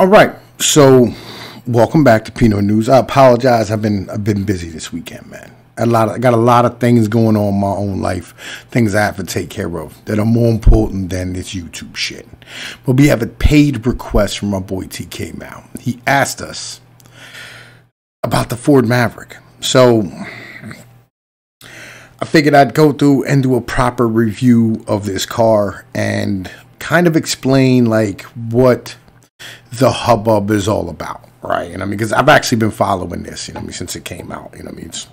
All right, so welcome back to Pnoid News. I apologize. I've been busy this weekend, man. I got a lot of things going on in my own life, things I have to take care of that are more important than this YouTube shit. But we have a paid request from our boy TKMAO. He asked us about the Ford Maverick, so I figured I'd go through and do a proper review of this car and kind of explain like what the hubbub is all about, right? And I mean, because I've actually been following this, you know what I mean, since it came out, you know what I mean? It's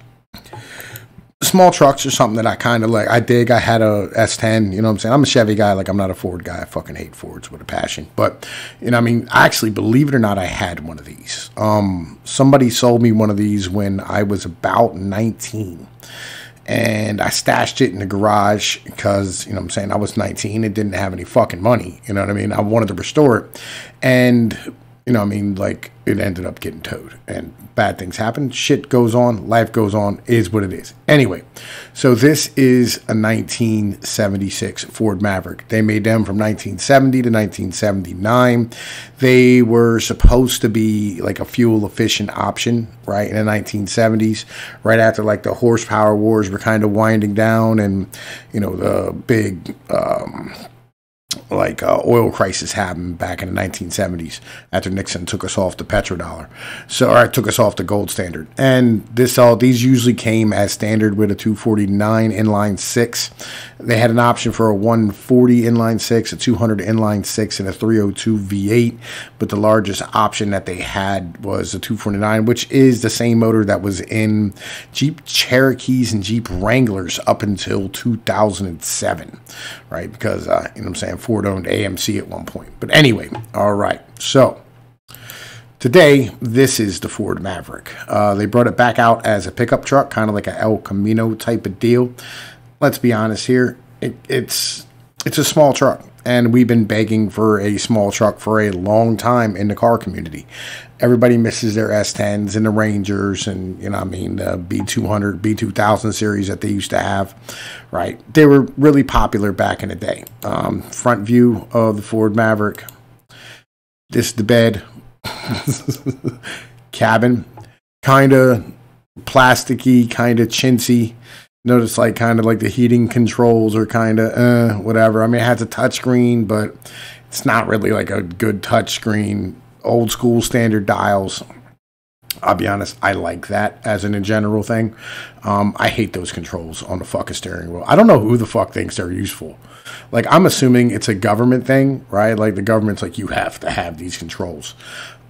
small trucks or something that I kind of like. I dig. I had a S10, you know what I'm saying? I'm a Chevy guy. Like, I'm not a Ford guy. I fucking hate Fords with a passion. But, you know, I mean, actually, believe it or not, I had one of these. Somebody sold me one of these when I was about 19. And I stashed it in the garage because, you know what I'm saying, I was 19 and didn't have any fucking money. You know what I mean? I wanted to restore it. And, you know what I mean, like, it ended up getting towed. And bad things happen. Shit goes on. Life goes on. Is what it is. Anyway, so this is a 1976 Ford Maverick. They made them from 1970 to 1979. They were supposed to be, like, a fuel-efficient option, right, in the 1970s, right after, like, the horsepower wars were kind of winding down and, you know, the big oil crisis happened back in the 1970s after Nixon took us off the petrodollar, so or took us off the gold standard. And these usually came as standard with a 249 inline six. They had an option for a 140 inline six, a 200 inline six, and a 302 V8. But the largest option that they had was a 249, which is the same motor that was in Jeep Cherokees and Jeep Wranglers up until 2007, right? Because you know what I'm saying, Ford owned AMC at one point. But anyway, all right. So today, this is the Ford Maverick. They brought it back out as a pickup truck, kind of like an El Camino type of deal. Let's be honest here. It's a small truck, and we've been begging for a small truck for a long time in the car community. Everybody misses their S10s and the Rangers and, you know what I mean, the B200, B2000 series that they used to have, right? They were really popular back in the day. Front view of the Ford Maverick. This is the bed. Cabin. Kind of plasticky, kind of chintzy. Notice, like, kind of like the heating controls are kind of whatever. I mean, it has a touchscreen, but it's not really like a good touchscreen. Old school standard dials. I'll be honest, I like that as in a general thing. I hate those controls on the fucking steering wheel. I don't know who the fuck thinks they're useful. Like, I'm assuming it's a government thing, right? Like, the government's like, you have to have these controls.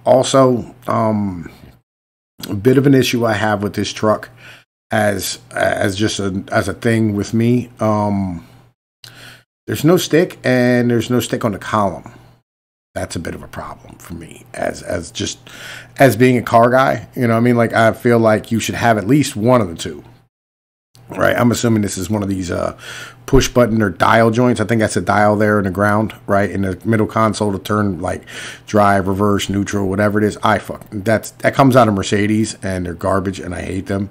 Also, a bit of an issue I have with this truck as a thing with me, there's no stick, and there's no stick on the column. That's a bit of a problem for me as being a car guy, you know what I mean? Like, I feel like you should have at least one of the two, right? I'm assuming this is one of these push button or dial joints. I think that's a dial there in the ground, right, in the middle console to turn, like, drive, reverse, neutral, whatever it is. That comes out of Mercedes, and they're garbage, and I hate them.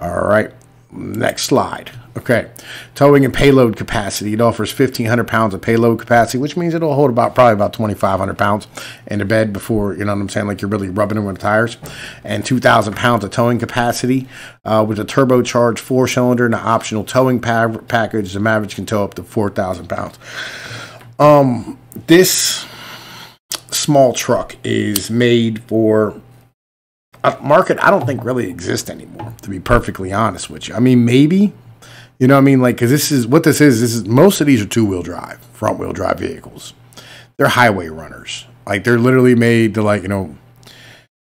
All right, next slide. Okay, towing and payload capacity. It offers 1,500 pounds of payload capacity, which means it'll hold probably about 2,500 pounds in the bed before, you know what I'm saying, like, you're really rubbing it with the tires. And 2,000 pounds of towing capacity. With a turbocharged four-cylinder and an optional towing package, the Maverick can tow up to 4,000 pounds. This small truck is made for a market I don't think really exists anymore, to be perfectly honest with you. I mean, maybe, you know what I mean? Like, because this is most of these are two-wheel drive, front-wheel drive vehicles. They're highway runners. Like, they're literally made to, like, you know,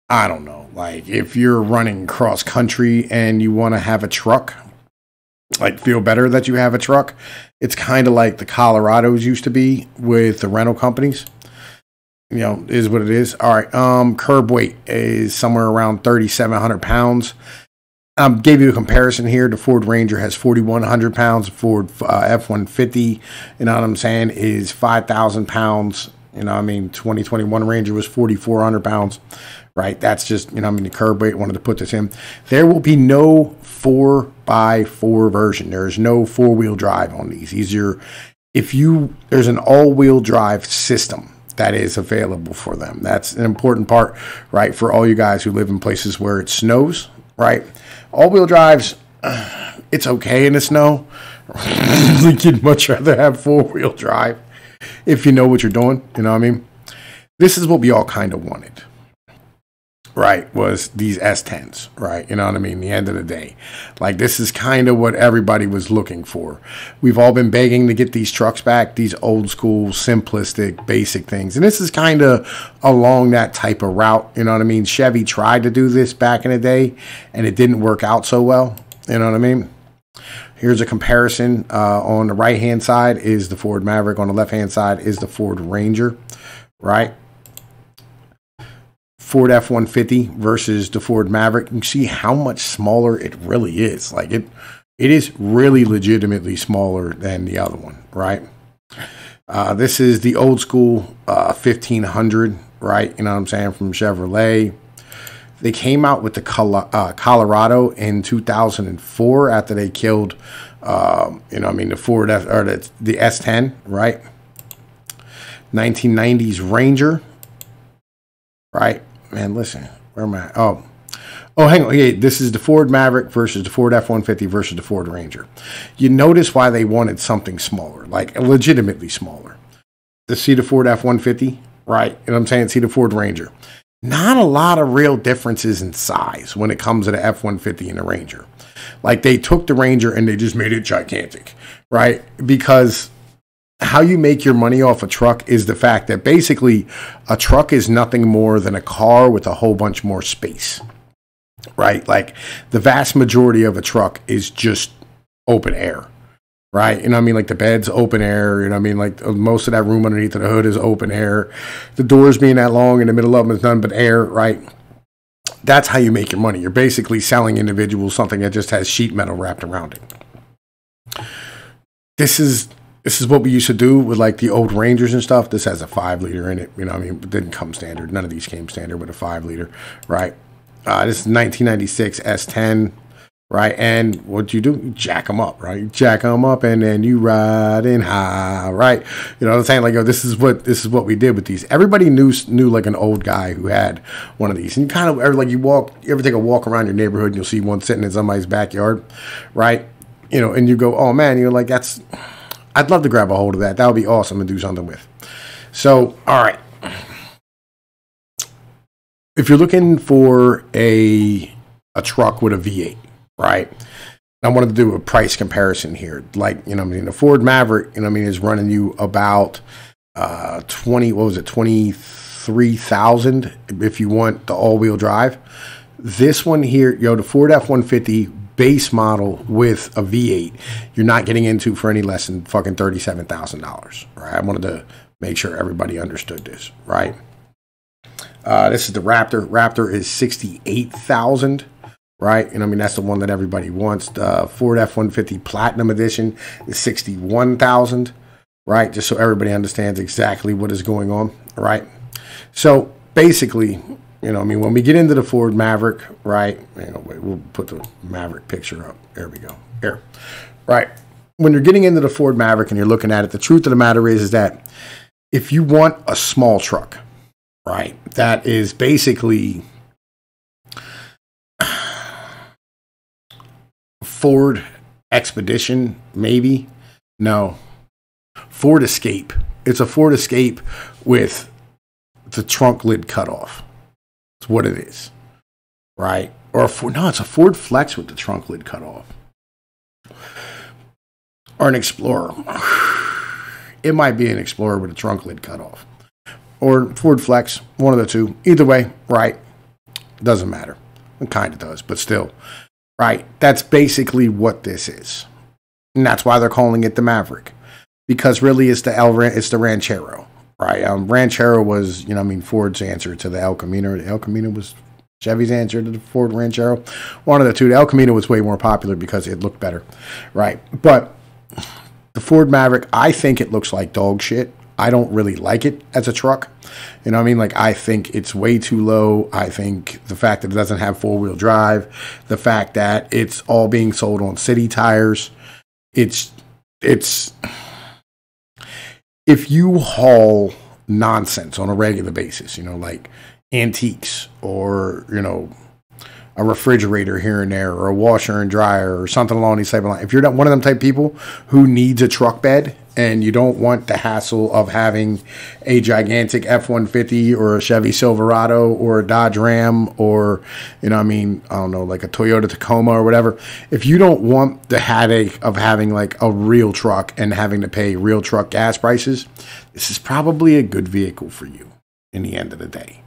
I don't know. Like, if you're running cross-country and you want to have a truck, like, feel better that you have a truck, it's kind of like the Colorados used to be with the rental companies. You know, is what it is. All right. Curb weight is somewhere around 3,700 pounds. I gave you a comparison here. The Ford Ranger has 4,100 pounds. Ford F-150, you know what I'm saying, is 5,000 pounds. You know what I mean? 2021 Ranger was 4,400 pounds, right? That's just, you know what I mean, the curb weight. Wanted to put this in. There will be no 4x4 version. There is no four-wheel drive on these. There's an all-wheel drive system. that is available for them. That's an important part, right, for all you guys who live in places where it snows, right? All-wheel drives, it's okay in the snow. You'd much rather have four-wheel drive if you know what you're doing, you know what I mean? This is what we all kind of wanted, right, was these S10s, right? You know what I mean? The end of the day, like, this is kind of what everybody was looking for. We've all been begging to get these trucks back, these old school, simplistic, basic things. And this is kind of along that type of route, you know what I mean? Chevy tried to do this back in the day, and it didn't work out so well, you know what I mean? Here's a comparison. On the right-hand side is the Ford Maverick. On the left-hand side is the Ford Ranger, right? Ford F-150 versus the Ford Maverick. You can see how much smaller it really is. Like, it is really legitimately smaller than the other one, right? This is the old school 1500, right? You know what I'm saying, from Chevrolet. They came out with the Colorado in 2004 after they killed, you know what I mean, the Ford or the S10, right? 1990s Ranger, right? Man, listen, where am I? Oh, hang on. Yeah, this is the Ford Maverick versus the Ford F-150 versus the Ford Ranger. You notice why they wanted something smaller, like legitimately smaller. To see the Ford F-150, right? You know what I'm saying? See the Ford Ranger. Not a lot of real differences in size when it comes to the F-150 and the Ranger. Like, they took the Ranger and they just made it gigantic, right? Because how you make your money off a truck is the fact that basically a truck is nothing more than a car with a whole bunch more space, right? Like, the vast majority of a truck is just open air, right? You know what I mean? Like, the bed's open air, you know what I mean? Like, most of that room underneath of the hood is open air. The doors being that long in the middle of them is nothing but air, right? That's how you make your money. You're basically selling individuals something that just has sheet metal wrapped around it. This is what we used to do with, like, the old Rangers and stuff. This has a 5-liter in it. You know what I mean? It didn't come standard. None of these came standard with a 5-liter, right? This is 1996 S10, right? And what do? You jack them up, right? You jack them up, and then you riding high, right? You know what I'm saying? Like, oh, this is what we did with these. Everybody knew like an old guy who had one of these, and you kind of like you ever take a walk around your neighborhood, and you'll see one sitting in somebody's backyard, right? You know, and you go, oh man, you're like, that's. I'd love to grab a hold of that. That would be awesome to do something with. So, all right. If you're looking for a truck with a V8, right? I wanted to do a price comparison here. Like, you know what I mean? The Ford Maverick, you know what I mean, is running you about 23,000 if you want the all-wheel drive. This one here, yo, the Ford F-150 base model with a V8, you're not getting into for any less than fucking $37,000, right? I wanted to make sure everybody understood this, right? This is the Raptor. Raptor is $68,000, right? And I mean, that's the one that everybody wants. The Ford F-150 Platinum Edition is $61,000, right? Just so everybody understands exactly what is going on, right? So basically, you know, I mean, when we get into the Ford Maverick, right? You know, we'll put the Maverick picture up. There we go. Here, right? When you're getting into the Ford Maverick and you're looking at it, the truth of the matter is that if you want a small truck, right, that is basically Ford Expedition, maybe? No, Ford Escape. It's a Ford Escape with the trunk lid cut off. What it is, right? Or it's a Ford Flex with the trunk lid cut off, or an Explorer. It might be an Explorer with a trunk lid cut off, or Ford Flex, one of the two. Either way, right? Doesn't matter. It kind of does, but still, right? That's basically what this is, and that's why they're calling it the Maverick, because really it's the Ranchero. Right, Ranchero was, you know, I mean, Ford's answer to the El Camino. The El Camino was Chevy's answer to the Ford Ranchero. One of the two. The El Camino was way more popular because it looked better, right? But the Ford Maverick, I think it looks like dog shit. I don't really like it as a truck. You know what I mean? Like, I think it's way too low. I think the fact that it doesn't have four-wheel drive, the fact that it's all being sold on city tires, it's. If you haul nonsense on a regular basis, like antiques or, a refrigerator here and there or a washer and dryer or something along these type of lines. If you're not one of them type of people who needs a truck bed and you don't want the hassle of having a gigantic F-150 or a Chevy Silverado or a Dodge Ram or, I don't know, like a Toyota Tacoma or whatever. If you don't want the headache of having like a real truck and having to pay real truck gas prices, this is probably a good vehicle for you in the end of the day,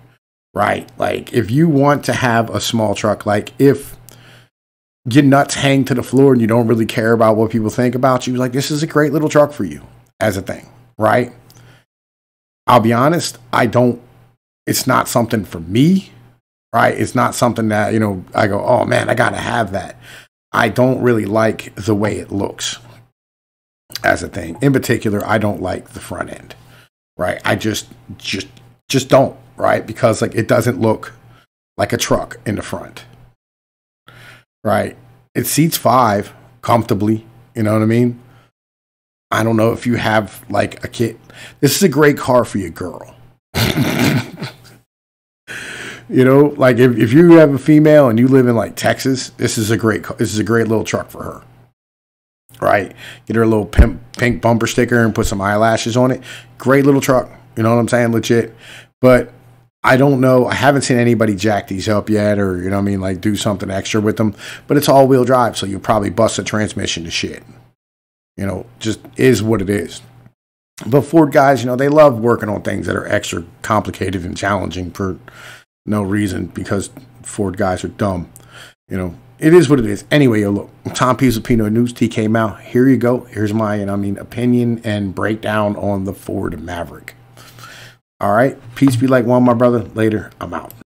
right? Like if you want to have a small truck, like if your nuts hang to the floor and you don't really care about what people think about you, like this is a great little truck for you as a thing, right? I'll be honest, it's not something for me, right? It's not something that, I go, oh man, I gotta have that. I don't really like the way it looks as a thing. In particular, I don't like the front end, right? I just don't, right? Because like it doesn't look like a truck in the front. Right. It seats 5 comfortably. You know what I mean? I don't know if you have like a kid. This is a great car for your girl. Like if you have a female and you live in like Texas, this is a great little truck for her. Right. Get her a little pink bumper sticker and put some eyelashes on it. Great little truck. You know what I'm saying? Legit. But I don't know. I haven't seen anybody jack these up yet or, like do something extra with them. But it's all-wheel drive, so you'll probably bust a transmission to shit. Just is what it is. But Ford guys, they love working on things that are extra complicated and challenging for no reason because Ford guys are dumb. It is what it is. Anyway, look, Tom Pizzolpino News, TKMAO. Here you go. Here's my, opinion and breakdown on the Ford Maverick. All right. Peace be like one, my brother. Later. I'm out.